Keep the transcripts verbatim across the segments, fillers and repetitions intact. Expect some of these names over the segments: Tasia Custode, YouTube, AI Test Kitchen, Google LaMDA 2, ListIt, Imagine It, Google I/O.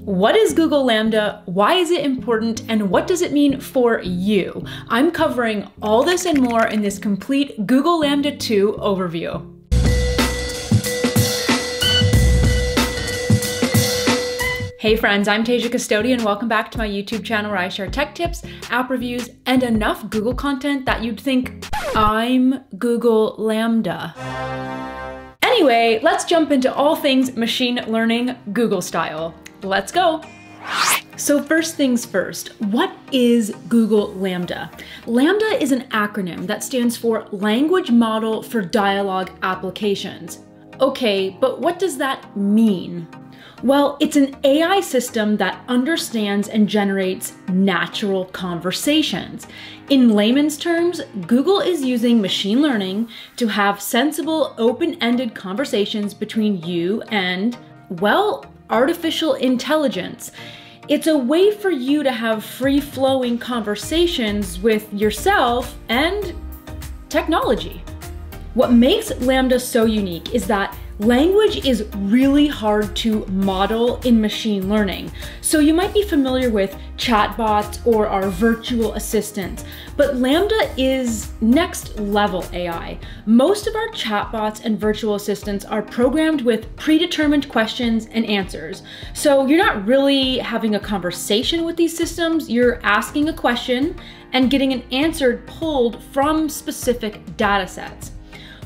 What is Google LaMDA? Why is it important? And what does it mean for you? I'm covering all this and more in this complete Google LaMDA two overview. Hey friends, I'm Tasia Custode and welcome back to my YouTube channel where I share tech tips, app reviews, and enough Google content that you'd think I'm Google LaMDA. Anyway, let's jump into all things machine learning, Google style. Let's go. So first things first, what is Google LaMDA? LaMDA is an acronym that stands for Language Model for Dialogue Applications. Okay, but what does that mean? Well, it's an A I system that understands and generates natural conversations. In layman's terms, Google is using machine learning to have sensible, open-ended conversations between you and, well, artificial intelligence. It's a way for you to have free-flowing conversations with yourself and technology. What makes LaMDA so unique is that language is really hard to model in machine learning. So you might be familiar with chatbots or our virtual assistants, but LaMDA is next level A I. Most of our chatbots and virtual assistants are programmed with predetermined questions and answers. So you're not really having a conversation with these systems, you're asking a question and getting an answer pulled from specific data sets.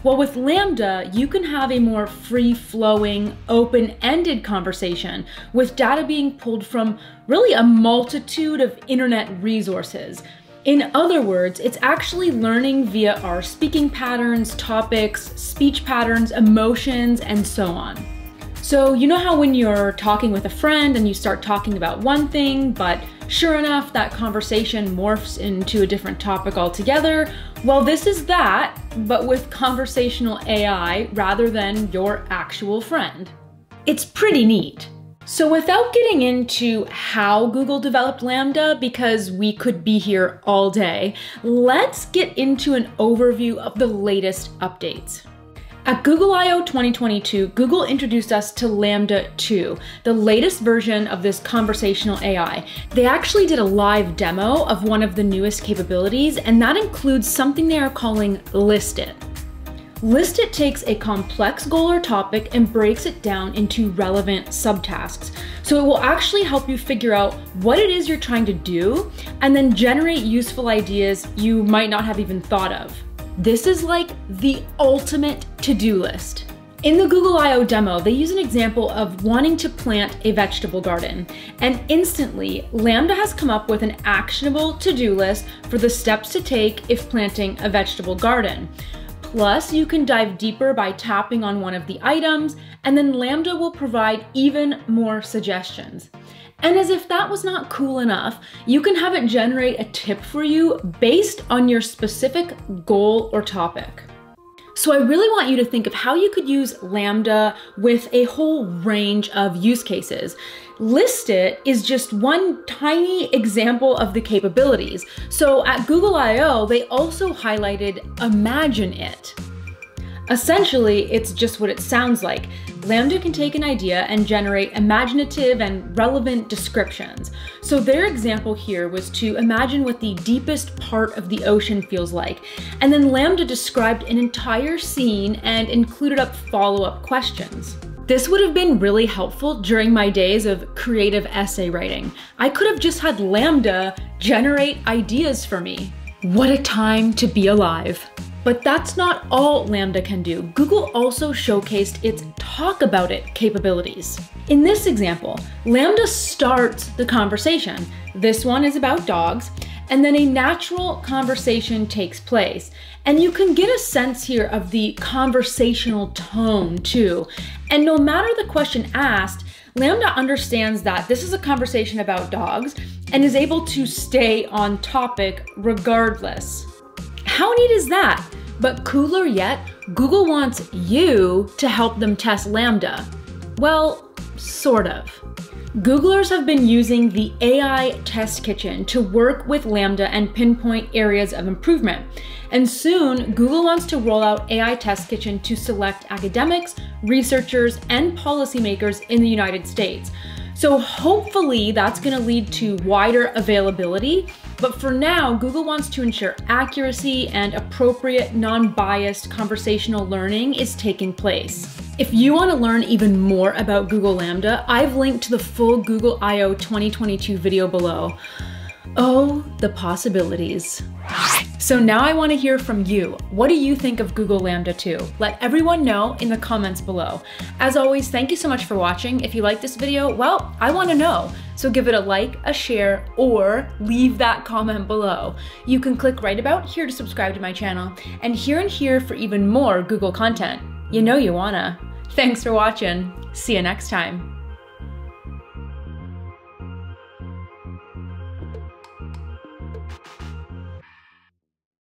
Well, with LaMDA, you can have a more free-flowing, open-ended conversation with data being pulled from really a multitude of internet resources. In other words, it's actually learning via our speaking patterns, topics, speech patterns, emotions, and so on. So you know how when you're talking with a friend and you start talking about one thing, but sure enough, that conversation morphs into a different topic altogether? Well, this is that, but with conversational A I rather than your actual friend. It's pretty neat. So without getting into how Google developed LaMDA, because we could be here all day, let's get into an overview of the latest updates. At Google I O twenty twenty-two, Google introduced us to LaMDA two, the latest version of this conversational A I. They actually did a live demo of one of the newest capabilities, and that includes something they are calling ListIt. ListIt takes a complex goal or topic and breaks it down into relevant subtasks. So it will actually help you figure out what it is you're trying to do, and then generate useful ideas you might not have even thought of. This is like the ultimate to-do list. In the Google I O demo, they use an example of wanting to plant a vegetable garden. And instantly, LaMDA has come up with an actionable to-do list for the steps to take if planting a vegetable garden. Plus, you can dive deeper by tapping on one of the items, and then LaMDA will provide even more suggestions. And as if that was not cool enough, you can have it generate a tip for you based on your specific goal or topic. So I really want you to think of how you could use LaMDA with a whole range of use cases. ListIt is just one tiny example of the capabilities. So at Google I O, they also highlighted Imagine It. Essentially, it's just what it sounds like. LaMDA can take an idea and generate imaginative and relevant descriptions. So their example here was to imagine what the deepest part of the ocean feels like. And then LaMDA described an entire scene and included up follow-up questions. This would have been really helpful during my days of creative essay writing. I could have just had LaMDA generate ideas for me. What a time to be alive. But that's not all LaMDA can do. Google also showcased its Talk About It capabilities. In this example, LaMDA starts the conversation. This one is about dogs, and then a natural conversation takes place. And you can get a sense here of the conversational tone too. And no matter the question asked, LaMDA understands that this is a conversation about dogs and is able to stay on topic regardless. How neat is that? But cooler yet, Google wants you to help them test LaMDA. Well, sort of. Googlers have been using the A I Test Kitchen to work with LaMDA and pinpoint areas of improvement. And soon, Google wants to roll out A I Test Kitchen to select academics, researchers, and policymakers in the United States. So hopefully that's going to lead to wider availability. But for now, Google wants to ensure accuracy and appropriate, non-biased conversational learning is taking place. If you want to learn even more about Google LaMDA, I've linked to the full Google I O twenty twenty-two video below. Oh, the possibilities. So now I want to hear from you. What do you think of Google LaMDA two? Let everyone know in the comments below. As always, thank you so much for watching. If you like this video, well, I want to know. So give it a like, a share, or leave that comment below. You can click right about here to subscribe to my channel, and here and here for even more Google content. You know you wanna. Thanks for watching. See you next time.